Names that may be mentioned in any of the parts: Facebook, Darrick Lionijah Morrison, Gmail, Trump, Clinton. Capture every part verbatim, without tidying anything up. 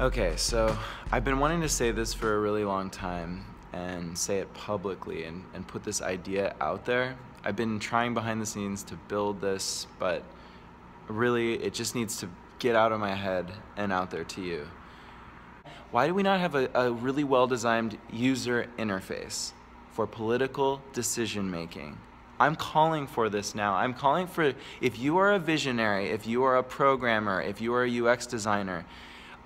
Okay, so I've been wanting to say this for a really long time and say it publicly and, and put this idea out there. I've been trying behind the scenes to build this, but really it just needs to get out of my head and out there to you. Why do we not have a, a really well-designed user interface for political decision-making? I'm calling for this now. I'm calling for, if you are a visionary, if you are a programmer, if you are a U X designer,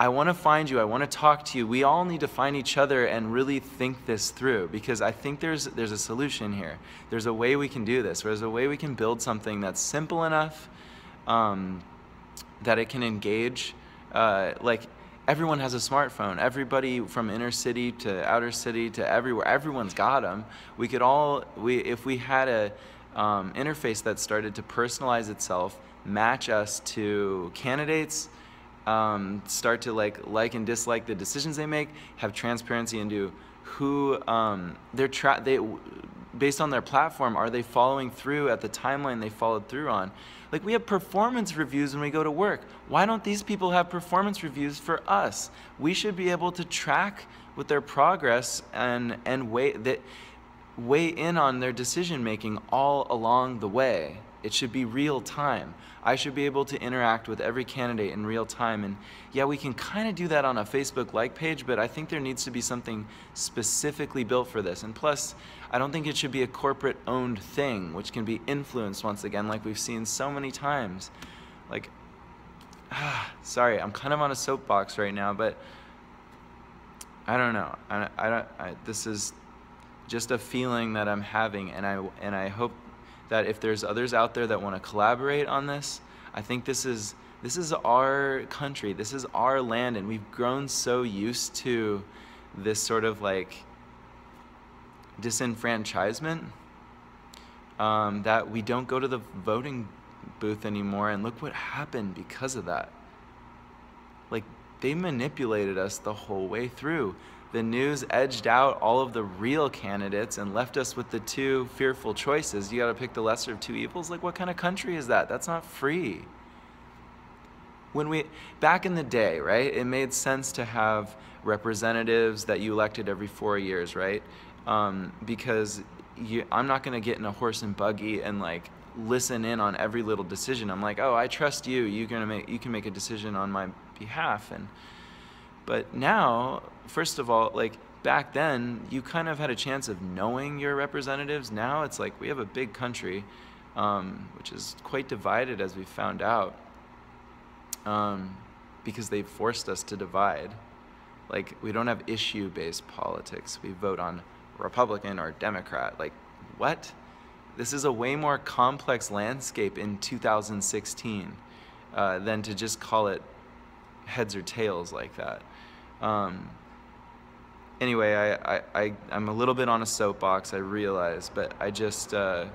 I want to find you, I want to talk to you. We all need to find each other and really think this through, because I think there's, there's a solution here. There's a way we can do this. There's a way we can build something that's simple enough um, that it can engage. Uh, like, everyone has a smartphone. Everybody from inner city to outer city to everywhere, everyone's got them. We could all, we, if we had a um, interface that started to personalize itself, match us to candidates, um, start to like, like and dislike the decisions they make, have transparency into who um, they're tra they, based on their platform, are they following through at the timeline they followed through on? Like, we have performance reviews when we go to work. Why don't these people have performance reviews for us? We should be able to track with their progress and, and weigh, that, weigh in on their decision-making all along the way. It should be real time. I should be able to interact with every candidate in real time. And yeah, we can kind of do that on a Facebook like page, but I think there needs to be something specifically built for this. And plus, I don't think it should be a corporate owned thing, which can be influenced once again, like we've seen so many times. Like, ah, sorry, I'm kind of on a soapbox right now, but I don't know. I, I don't, I, this is just a feeling that I'm having, and I, and I hope that if there's others out there that want to collaborate on this, I think this is, this is our country, this is our land, and we've grown so used to this sort of like disenfranchisement um, that we don't go to the voting booth anymore, and look what happened because of that. Like, they manipulated us the whole way through. The news edged out all of the real candidates and left us with the two fearful choices. You gotta pick the lesser of two evils? Like, what kind of country is that? That's not free. When we, back in the day, right, it made sense to have representatives that you elected every four years, right? Um, because you, I'm not gonna get in a horse and buggy and like listen in on every little decision. I'm like, oh, I trust you, you're gonna make, you can make a decision on my behalf. And, but now, first of all, like back then, you kind of had a chance of knowing your representatives. Now it's like we have a big country, um, which is quite divided, as we found out, um, because they forced us to divide. Like, we don't have issue-based politics. We vote on Republican or Democrat. Like, what? This is a way more complex landscape in two thousand sixteen uh, than to just call it heads or tails like that. Um, anyway, I, I, I, I'm a little bit on a soapbox, I realize, but I just, uh,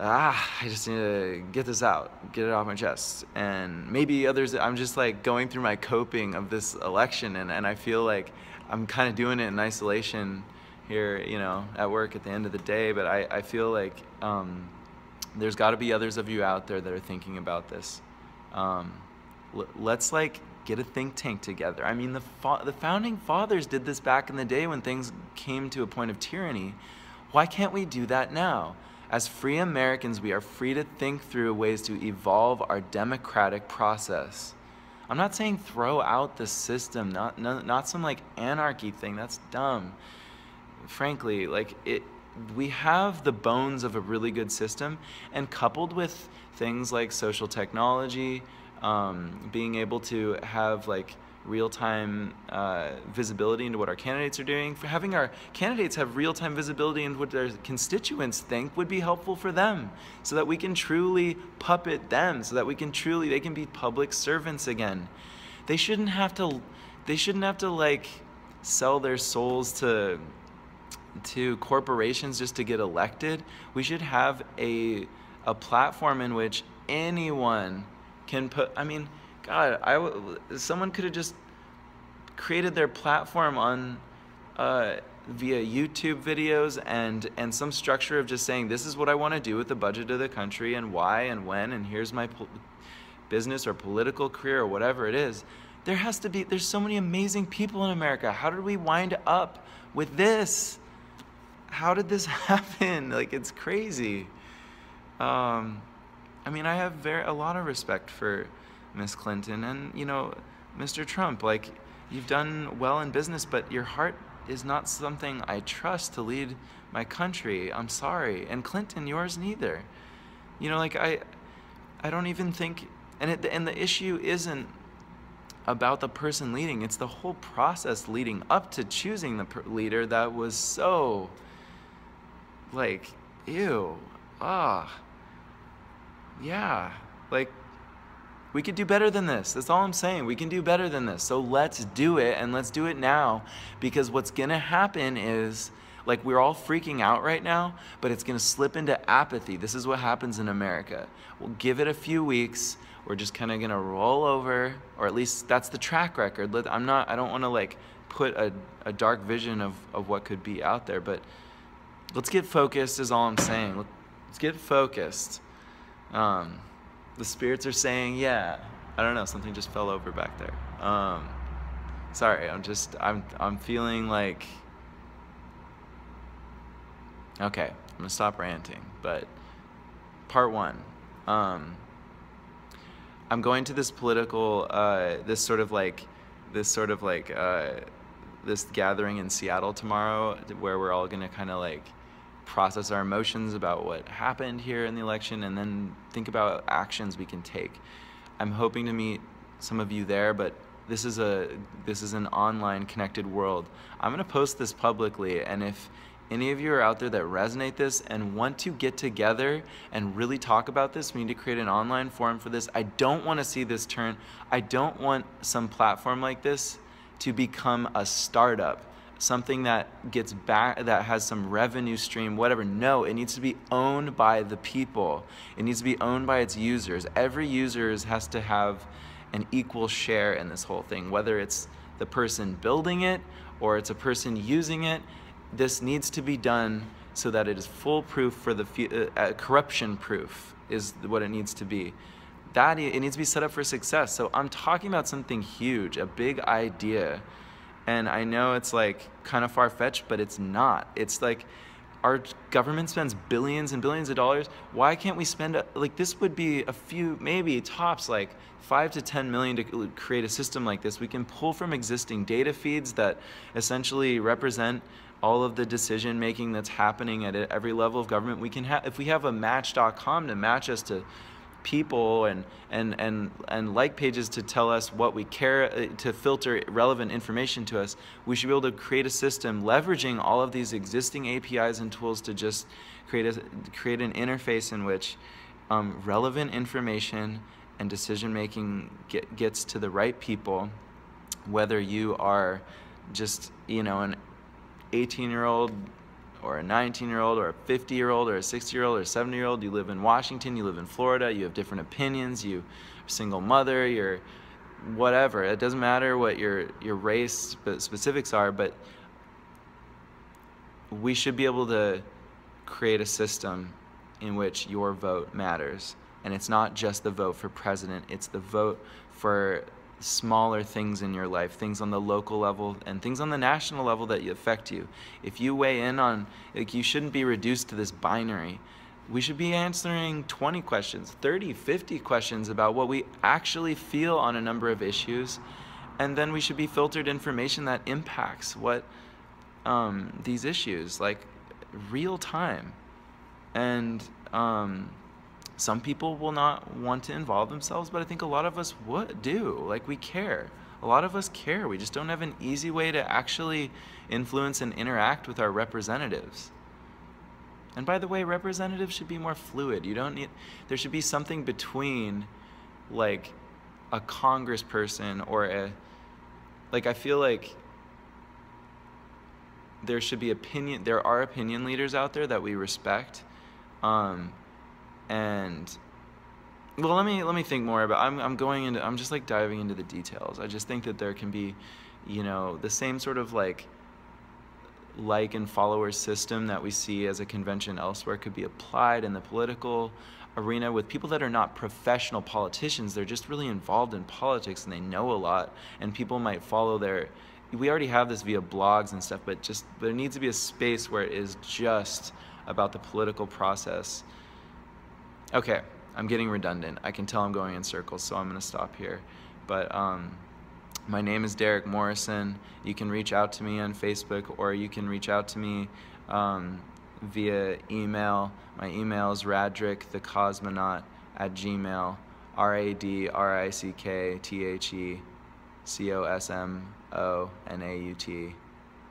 ah, I just need to get this out, get it off my chest. And maybe others, I'm just like going through my coping of this election, and, and I feel like I'm kind of doing it in isolation here, you know, at work at the end of the day, but I, I feel like um, there's got to be others of you out there that are thinking about this. Um, let's like get a think tank together. I mean, the, fa the founding fathers did this back in the day when things came to a point of tyranny. Why can't we do that now? As free Americans, we are free to think through ways to evolve our democratic process. I'm not saying throw out the system, not, no, not some like anarchy thing, that's dumb. Frankly, like it, we have the bones of a really good system, and coupled with things like social technology, Um, being able to have like real-time uh, visibility into what our candidates are doing, for having our candidates have real-time visibility into what their constituents think would be helpful for them, so that we can truly puppet them, so that we can truly, they can be public servants again. They shouldn't have to, they shouldn't have to like sell their souls to, to corporations just to get elected. We should have a, a platform in which anyone can put, I mean, God, I w someone could have just created their platform on uh, via YouTube videos and, and some structure of just saying, this is what I want to do with the budget of the country and why and when, and here's my po business or political career or whatever it is, there has to be, there's so many amazing people in America. How did we wind up with this? How did this happen? Like, it's crazy. Um, I mean, I have very, a lot of respect for Miz Clinton and, you know, Mister Trump. Like, you've done well in business, but your heart is not something I trust to lead my country. I'm sorry. And Clinton, yours neither. You know, like, I, I don't even think, and, it, and the issue isn't about the person leading, it's the whole process leading up to choosing the leader that was so, like, ew, ah, yeah, like, we could do better than this. That's all I'm saying. We can do better than this. So let's do it, and let's do it now, because what's gonna happen is, like, we're all freaking out right now, but it's gonna slip into apathy. This is what happens in America. We'll give it a few weeks. We're just kind of gonna roll over, or at least that's the track record. I'm not, I don't wanna like put a, a dark vision of, of what could be out there, but let's get focused is all I'm saying. Let's get focused. Um, the spirits are saying, yeah, I don't know, something just fell over back there. Um, sorry, I'm just, I'm, I'm feeling like, okay, I'm gonna stop ranting, but part one. Um, I'm going to this political, uh, this sort of like, this sort of like, uh, this gathering in Seattle tomorrow, where we're all gonna kind of like process our emotions about what happened here in the election, and then think about actions we can take. I'm hoping to meet some of you there, but this is a this is an online connected world. I'm gonna post this publicly, and if any of you are out there that resonate this and want to get together and really talk about this, we need to create an online forum for this. I don't want to see this turn. I don't want some platform like this to become a startup, something that gets back, that has some revenue stream, whatever. No, it needs to be owned by the people. It needs to be owned by its users. Every user has to have an equal share in this whole thing, whether it's the person building it or it's a person using it. This needs to be done so that it is foolproof for the uh, corruption proof is what it needs to be. That it needs to be set up for success. So I'm talking about something huge, a big idea, and I know it's like kind of far-fetched, but it's not. It's like our government spends billions and billions of dollars. Why can't we spend a, like this would be a few, maybe tops like five to ten million to create a system like this. We can pull from existing data feeds that essentially represent all of the decision making that's happening at every level of government. We can have, if we have a match dot com to match us to people and and and and like pages to tell us what we care, to filter relevant information to us, we should be able to create a system leveraging all of these existing A P Is and tools to just create a create an interface in which um, relevant information and decision making get, gets to the right people, whether you are just, you know, an eighteen year old or a nineteen year old or a fifty year old or a sixty year old or a seventy year old, you live in Washington, you live in Florida, you have different opinions, you are a single mother, you're whatever. It doesn't matter what your, your race specifics are, but we should be able to create a system in which your vote matters. And it's not just the vote for president, it's the vote for smaller things in your life, things on the local level and things on the national level that affect you. If you weigh in on, like, you shouldn't be reduced to this binary. We should be answering twenty questions, thirty, fifty questions about what we actually feel on a number of issues, and then we should be filtered information that impacts what um, these issues, like real time. And um, some people will not want to involve themselves, but I think a lot of us would do. Like, we care. A lot of us care. We just don't have an easy way to actually influence and interact with our representatives. And by the way, representatives should be more fluid. You don't need, there should be something between like a congressperson or a, like, I feel like there should be opinion, there are opinion leaders out there that we respect. Um, And well, let me let me think more about. I'm I'm going into. I'm just like diving into the details. I just think that there can be, you know, the same sort of like like and follower system that we see as a convention elsewhere could be applied in the political arena with people that are not professional politicians. They're just really involved in politics and they know a lot, and people might follow their, we already have this via blogs and stuff, but just there needs to be a space where it is just about the political process. Okay, I'm getting redundant. I can tell I'm going in circles, so I'm gonna stop here. But um, my name is Darrick Morrison. You can reach out to me on Facebook, or you can reach out to me um, via email. My email is radrick the cosmonaut at gmail, R A D R I C K T H E C O S M O N A U T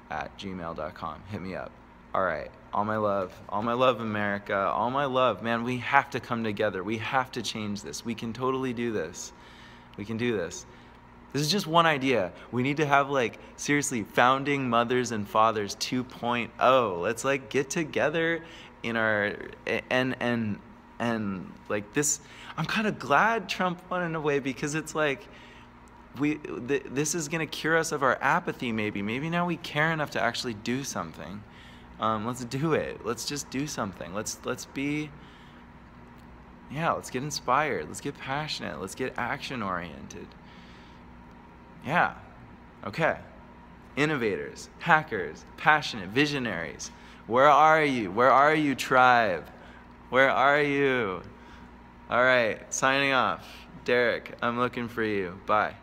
at gmail dot com. Hit me up. All right. All my love. All my love, America. All my love. Man, we have to come together. We have to change this. We can totally do this. We can do this. This is just one idea. We need to have, like, seriously, Founding Mothers and Fathers two point oh. Let's, like, get together in our, and, and, and, like, this, I'm kind of glad Trump won in a way, because it's like, we, th this is going to cure us of our apathy, maybe. Maybe now we care enough to actually do something. Um, let's do it. Let's just do something. Let's, let's be, yeah, let's get inspired. Let's get passionate. Let's get action-oriented. Yeah, okay. Innovators, hackers, passionate, visionaries. Where are you? Where are you, tribe? Where are you? All right, signing off. Darrick, I'm looking for you. Bye.